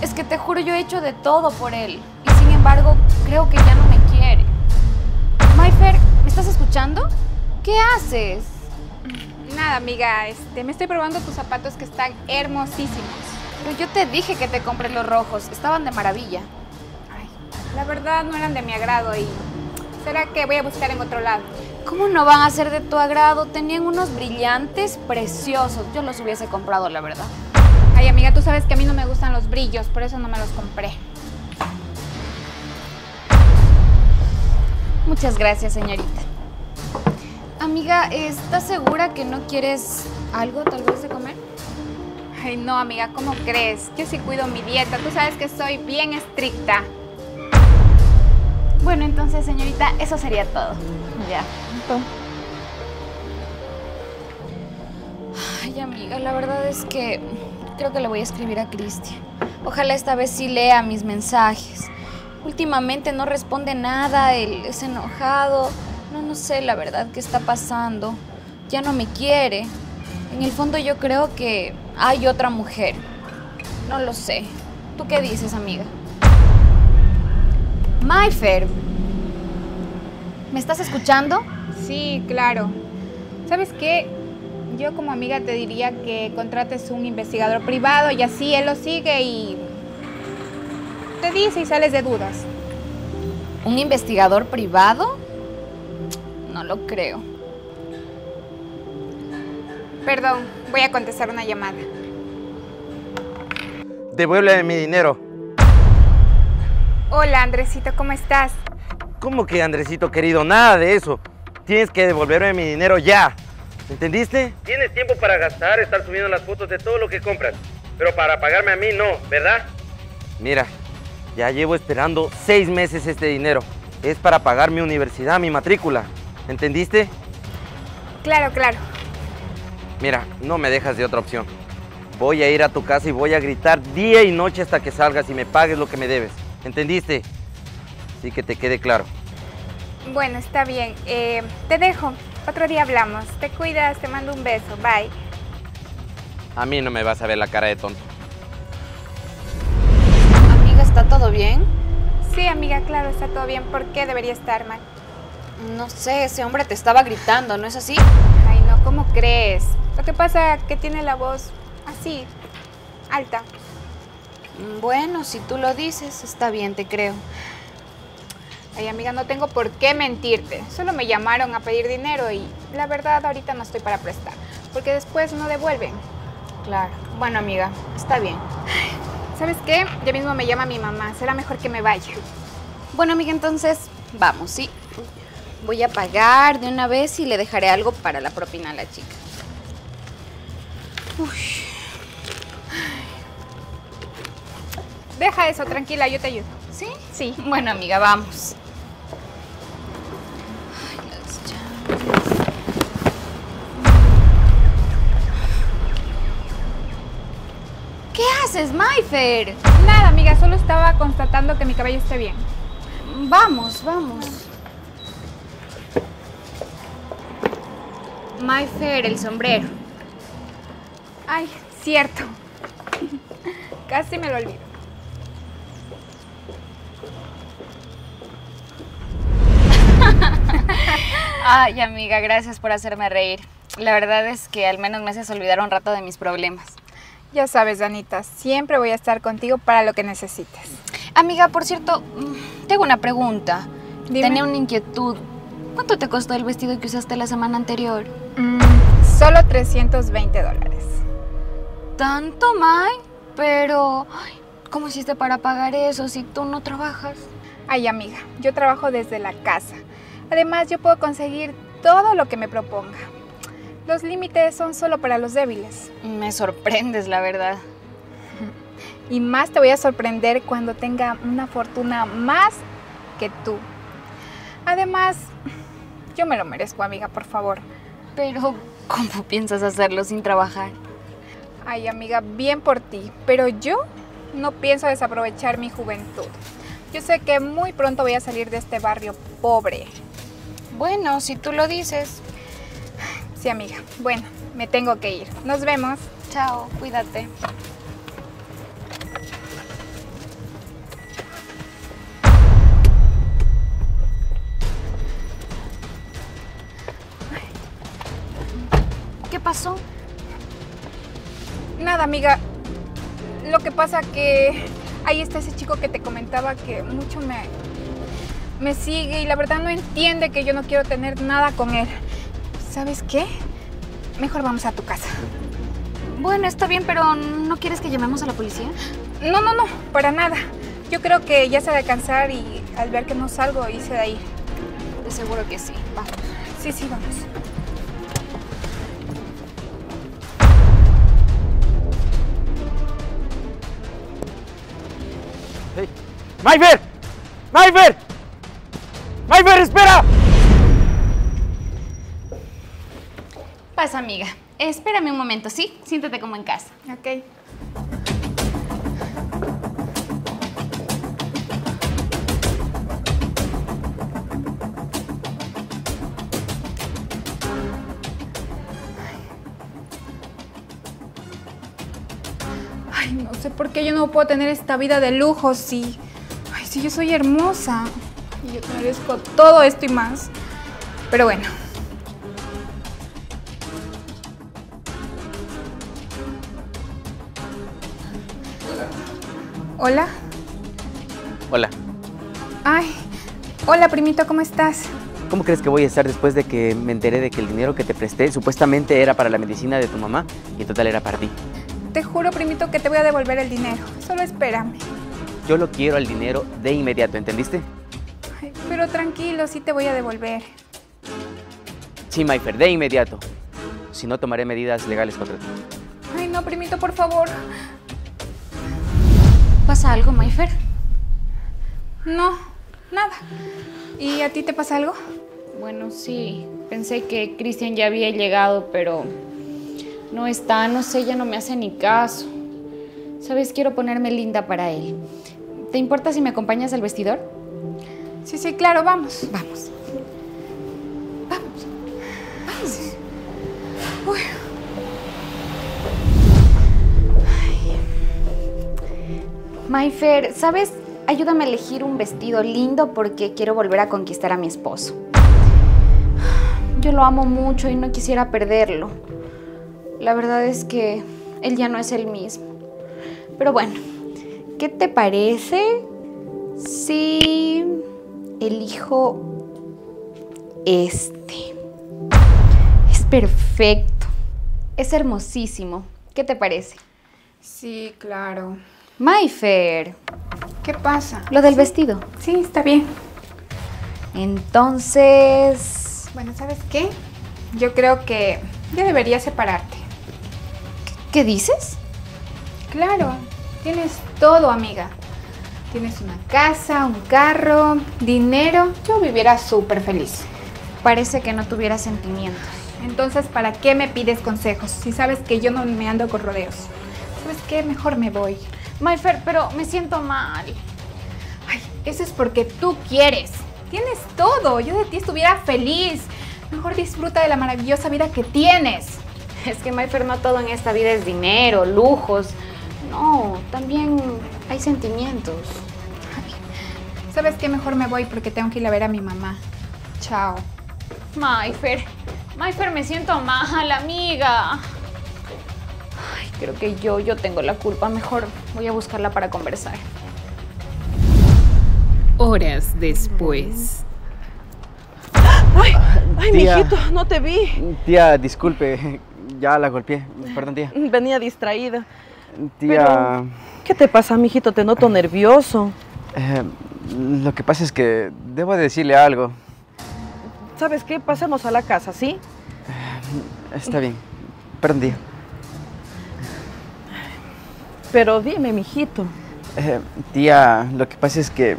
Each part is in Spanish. Es que te juro, yo he hecho de todo por él. Y sin embargo, creo que ya no me quiere. Mayfer, ¿me estás escuchando? ¿Qué haces? Nada, amiga, me estoy probando tus zapatos que están hermosísimos. Pero yo te dije que te compré los rojos, estaban de maravilla. Ay, la verdad no eran de mi agrado y... ¿será que voy a buscar en otro lado? ¿Cómo no van a ser de tu agrado? Tenían unos brillantes preciosos. Yo los hubiese comprado, la verdad. Ay, amiga, tú sabes que a mí no me gustan los brillos, por eso no me los compré. Muchas gracias, señorita. Amiga, ¿estás segura que no quieres algo, tal vez, de comer? Ay, no, amiga, ¿cómo crees? Yo sí cuido mi dieta. Tú sabes que soy bien estricta. Bueno, entonces, señorita, eso sería todo. Ya. Ay, amiga, la verdad es que creo que le voy a escribir a Cristian. Ojalá esta vez sí lea mis mensajes. Últimamente no responde nada, él es enojado. No sé la verdad qué está pasando. Ya no me quiere. En el fondo yo creo que hay otra mujer. No lo sé. ¿Tú qué dices, amiga? Mayfer, ¿me estás escuchando? Sí, claro. ¿Sabes qué? Yo como amiga te diría que contrates un investigador privado y así él lo sigue y te dice y sales de dudas. ¿Un investigador privado? No lo creo. Perdón, voy a contestar una llamada. Devuélveme mi dinero. Hola, Andresito, ¿cómo estás? ¿Cómo que, Andresito, querido? Nada de eso. Tienes que devolverme mi dinero ya. ¿Entendiste? Tienes tiempo para gastar, estar subiendo las fotos de todo lo que compras. Pero para pagarme a mí, no, ¿verdad? Mira, ya llevo esperando 6 meses este dinero. Es para pagar mi universidad, mi matrícula. ¿Entendiste? Claro, claro. Mira, no me dejas de otra opción. Voy a ir a tu casa y voy a gritar día y noche hasta que salgas y me pagues lo que me debes. ¿Entendiste? Así que te quede claro. Bueno, está bien. Te dejo. Otro día hablamos. Te cuidas, te mando un beso. Bye. A mí no me vas a ver la cara de tonto. Amiga, ¿está todo bien? Sí, amiga, claro, está todo bien. ¿Por qué debería estar mal? No sé, ese hombre te estaba gritando, ¿no es así? Ay, no, ¿cómo crees? Lo que pasa es que tiene la voz así, alta. Bueno, si tú lo dices, está bien, te creo. Ay, amiga, no tengo por qué mentirte. Solo me llamaron a pedir dinero y la verdad ahorita no estoy para prestar, porque después no devuelven. Claro. Bueno, amiga, está bien. ¿Sabes qué? Ya mismo me llama mi mamá. Será mejor que me vaya. Bueno, amiga, entonces vamos, ¿sí? Voy a pagar de una vez y le dejaré algo para la propina a la chica. Uy. Deja eso, tranquila, yo te ayudo. ¿Sí? Sí. Bueno, amiga, vamos. Ay, las llaves. ¿Qué haces, Mayfer? Nada, amiga, solo estaba constatando que mi cabello esté bien. Vamos, vamos. Mayfer, el sombrero. Ay, cierto. Casi me lo olvido. Ay, amiga, gracias por hacerme reír. La verdad es que al menos me haces olvidar un rato de mis problemas. Ya sabes, Anita, siempre voy a estar contigo para lo que necesites. Amiga, por cierto, tengo una pregunta. Dime. Tenía una inquietud. ¿Cuánto te costó el vestido que usaste la semana anterior? Solo $320. ¿Tanto, May? Pero, ay, ¿cómo hiciste para pagar eso si tú no trabajas? Ay, amiga, yo trabajo desde la casa. Además, yo puedo conseguir todo lo que me proponga. Los límites son solo para los débiles. Me sorprendes, la verdad. Y más te voy a sorprender cuando tenga una fortuna más que tú. Además, yo me lo merezco, amiga, por favor. Pero, ¿cómo piensas hacerlo sin trabajar? Ay, amiga, bien por ti, pero yo no pienso desaprovechar mi juventud. Yo sé que muy pronto voy a salir de este barrio pobre. Bueno, si tú lo dices. Sí, amiga. Bueno, me tengo que ir. Nos vemos. Chao, cuídate. Amiga, lo que pasa que ahí está ese chico que te comentaba que mucho me sigue y la verdad no entiende que yo no quiero tener nada con él. ¿Sabes qué? Mejor vamos a tu casa. Bueno, está bien, pero ¿no quieres que llamemos a la policía? No, no, no, para nada. Yo creo que ya se ha de cansar y al ver que no salgo, hice de ahí. De seguro que sí. Vamos. Sí, sí, vamos. Hey. ¡Mayfer! ¡Mayfer! ¡Mayfer, espera! Pasa, amiga. Espérame un momento, ¿sí? Siéntate como en casa. Ok. Ay, no sé por qué yo no puedo tener esta vida de lujo si... Ay, si yo soy hermosa. Y yo te merezco todo esto y más. Pero bueno. Hola. Hola. Ay, hola primito, ¿cómo estás? ¿Cómo crees que voy a estar después de que me enteré de que el dinero que te presté supuestamente era para la medicina de tu mamá y en total era para ti? Te juro, primito, que te voy a devolver el dinero. Solo espérame. Yo lo quiero al dinero de inmediato, ¿entendiste? Ay, pero tranquilo, sí te voy a devolver. Sí, Mayfer, de inmediato. Si no, tomaré medidas legales contra ti. Ay, no, primito, por favor. ¿Pasa algo, Mayfer? No, nada. ¿Y a ti te pasa algo? Bueno, sí. Pensé que Cristian ya había llegado, pero no está, no sé, ya no me hace ni caso. ¿Sabes? Quiero ponerme linda para él. ¿Te importa si me acompañas al vestidor? Sí, sí, claro, vamos. Vamos. Vamos. Vamos. Sí. Uy. Mayfer, ¿sabes? Ayúdame a elegir un vestido lindo porque quiero volver a conquistar a mi esposo. Yo lo amo mucho y no quisiera perderlo. La verdad es que él ya no es el mismo. Pero bueno, ¿qué te parece si elijo este? Es perfecto. Es hermosísimo. ¿Qué te parece? Sí, claro. Mayfer. ¿Qué pasa? Lo del vestido. Sí, está bien. Entonces... Bueno, ¿sabes qué? Yo creo que ya deberías separarte. ¿Qué dices? Claro. Tienes todo, amiga. Tienes una casa, un carro, dinero. Yo viviera súper feliz. Parece que no tuviera sentimientos. Entonces, ¿para qué me pides consejos? Si sabes que yo no me ando con rodeos. ¿Sabes qué? Mejor me voy. Mayfer, pero me siento mal. Ay, eso es porque tú quieres. Tienes todo. Yo de ti estuviera feliz. Mejor disfruta de la maravillosa vida que tienes. Es que, Mayfer, no todo en esta vida es dinero, lujos. No, también hay sentimientos. Ay, ¿sabes qué? Mejor me voy porque tengo que ir a ver a mi mamá. Chao. Mayfer. Mayfer, me siento mal, amiga. Creo que yo tengo la culpa. Mejor voy a buscarla para conversar. Horas después. ¡Ay! ¡Ay, tía, mijito! ¡No te vi! Tía, disculpe. Ya la golpeé. Perdón, tía. Venía distraída. Tía... Pero, ¿qué te pasa, mijito? Te noto nervioso. Lo que pasa es que debo decirle algo. ¿Sabes qué? Pásanos a la casa, ¿sí? Está bien. Perdón, tía. Pero dime, mijito. Tía, lo que pasa es que...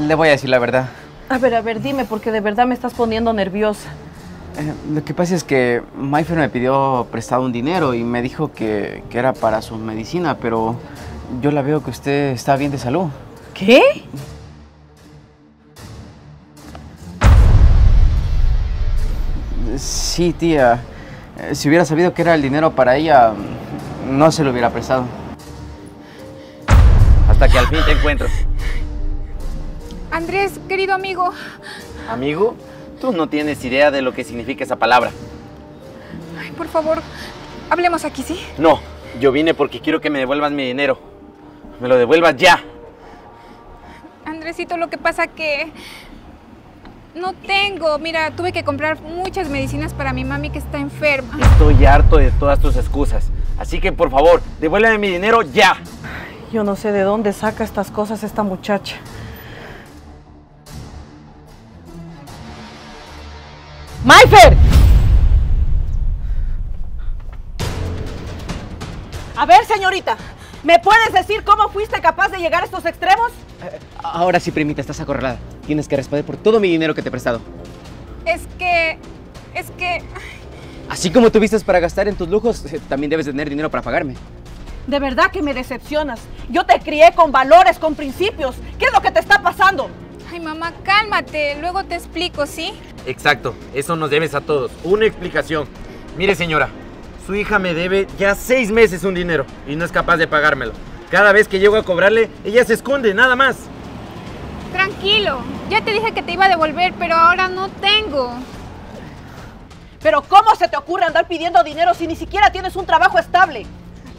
Le voy a decir la verdad. A ver, dime, porque de verdad me estás poniendo nerviosa. Lo que pasa es que Mayfer me pidió prestado un dinero y me dijo que era para su medicina, pero yo la veo que usted está bien de salud. ¿Qué? Sí, tía. Si hubiera sabido que era el dinero para ella, no se lo hubiera prestado. Hasta que al fin te encuentro. Andrés, querido amigo. ¿Amigo? Tú no tienes idea de lo que significa esa palabra. Ay, por favor, Hablemos aquí, ¿sí? No, yo vine porque quiero que me devuelvas mi dinero. Me lo devuelvas ya. Andresito, lo que pasa que... no tengo. Mira, tuve que comprar muchas medicinas para mi mami que está enferma. Estoy harto de todas tus excusas. Así que, por favor, devuélveme mi dinero ya. Yo no sé de dónde saca estas cosas esta muchacha. ¡Mayfer! A ver, señorita, ¿me puedes decir cómo fuiste capaz de llegar a estos extremos? Ahora sí, primita, estás acorralada. Tienes que responder por todo mi dinero que te he prestado. Es que... Así como tuviste para gastar en tus lujos, también debes tener dinero para pagarme. De verdad que me decepcionas. Yo te crié con valores, con principios. ¿Qué es lo que te está pasando? Ay, mamá, cálmate. Luego te explico, ¿sí? Exacto. Eso nos debes a todos. Una explicación. Mire, señora, su hija me debe ya 6 meses un dinero y no es capaz de pagármelo. Cada vez que llego a cobrarle, ella se esconde, nada más. Tranquilo, ya te dije que te iba a devolver, pero ahora no tengo. ¿Pero cómo se te ocurre andar pidiendo dinero si ni siquiera tienes un trabajo estable?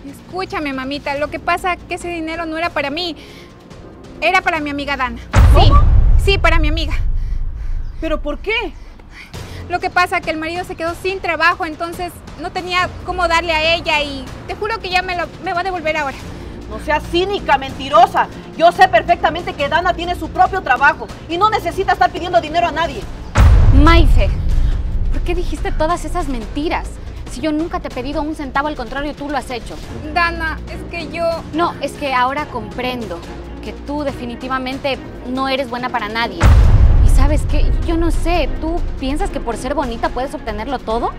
Escúchame, mamita, lo que pasa es que ese dinero no era para mí, era para mi amiga Dana. ¿Cómo? Sí, para mi amiga. ¿Pero por qué? Lo que pasa es que el marido se quedó sin trabajo, entonces no tenía cómo darle a ella y te juro que ya me va a devolver ahora. No seas cínica, mentirosa. Yo sé perfectamente que Dana tiene su propio trabajo y no necesita estar pidiendo dinero a nadie. Mayfer, ¿por qué dijiste todas esas mentiras? Si yo nunca te he pedido un centavo, al contrario, tú lo has hecho. Dana, es que yo... No, es que ahora comprendo que tú definitivamente no eres buena para nadie. Y ¿sabes qué? Yo no sé, ¿tú piensas que por ser bonita puedes obtenerlo todo?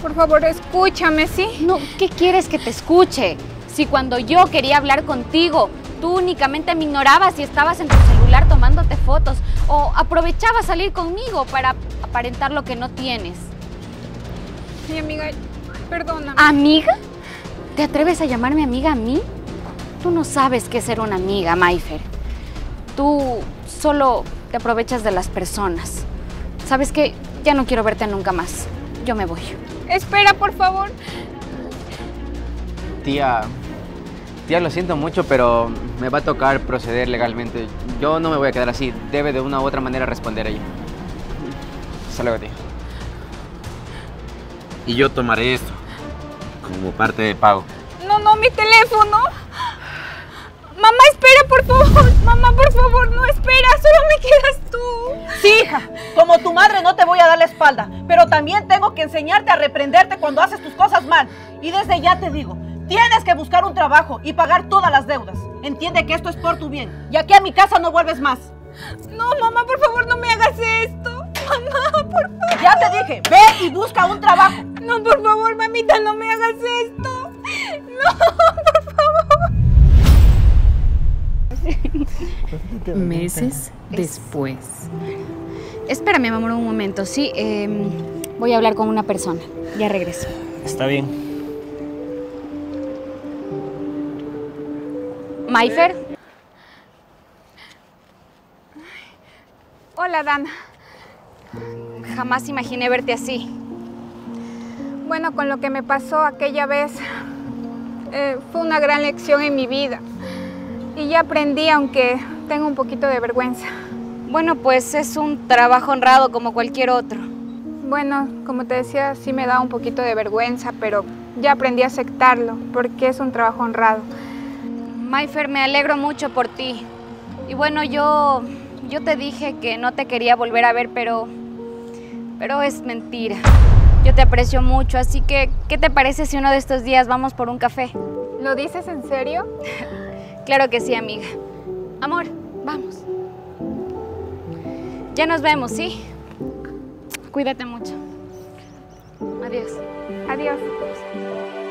Por favor, escúchame, ¿sí? No, ¿qué quieres que te escuche? Si cuando yo quería hablar contigo, tú únicamente me ignorabas y estabas en tu celular tomándote fotos o aprovechabas salir conmigo para aparentar lo que no tienes. Mi amiga, perdóname. ¿Amiga? ¿Te atreves a llamarme amiga a mí? Tú no sabes qué es ser una amiga, Mayfer. Tú solo te aprovechas de las personas. ¿Sabes qué? Ya no quiero verte nunca más. Yo me voy. Espera, por favor. Tía, lo siento mucho, pero me va a tocar proceder legalmente. Yo no me voy a quedar así. Debe de una u otra manera responder a ella. Hasta luego, tía. Y yo tomaré esto como parte de pago. No, mi teléfono. Mamá, espera, por favor. Mamá, por favor, no, espera. Solo me quedas tú. Sí, hija. Como tu madre no te voy a dar la espalda, pero también tengo que enseñarte a reprenderte cuando haces tus cosas mal. Y desde ya te digo, tienes que buscar un trabajo y pagar todas las deudas. Entiende que esto es por tu bien. Y aquí a mi casa no vuelves más. No, mamá, por favor, no me hagas esto. Mamá, por favor. Ya te dije, ve y busca un trabajo. No, por favor, mamita, no me hagas esto. No, por favor. Meses después. Espérame, amor, un momento. Sí, voy a hablar con una persona. Ya regreso. Está bien. ¿Mayfer? Hola, Dana. Jamás imaginé verte así. Bueno, con lo que me pasó aquella vez, fue una gran lección en mi vida. Y ya aprendí, aunque tengo un poquito de vergüenza. Bueno, pues es un trabajo honrado como cualquier otro. Bueno, como te decía, sí me da un poquito de vergüenza, pero ya aprendí a aceptarlo, porque es un trabajo honrado. Mayfer, me alegro mucho por ti. Y bueno, yo te dije que no te quería volver a ver, pero es mentira. Yo te aprecio mucho, así que, ¿qué te parece si uno de estos días vamos por un café? ¿Lo dices en serio? Claro que sí, amiga. Amor, vamos. Ya nos vemos, ¿sí? Cuídate mucho. Adiós. Adiós.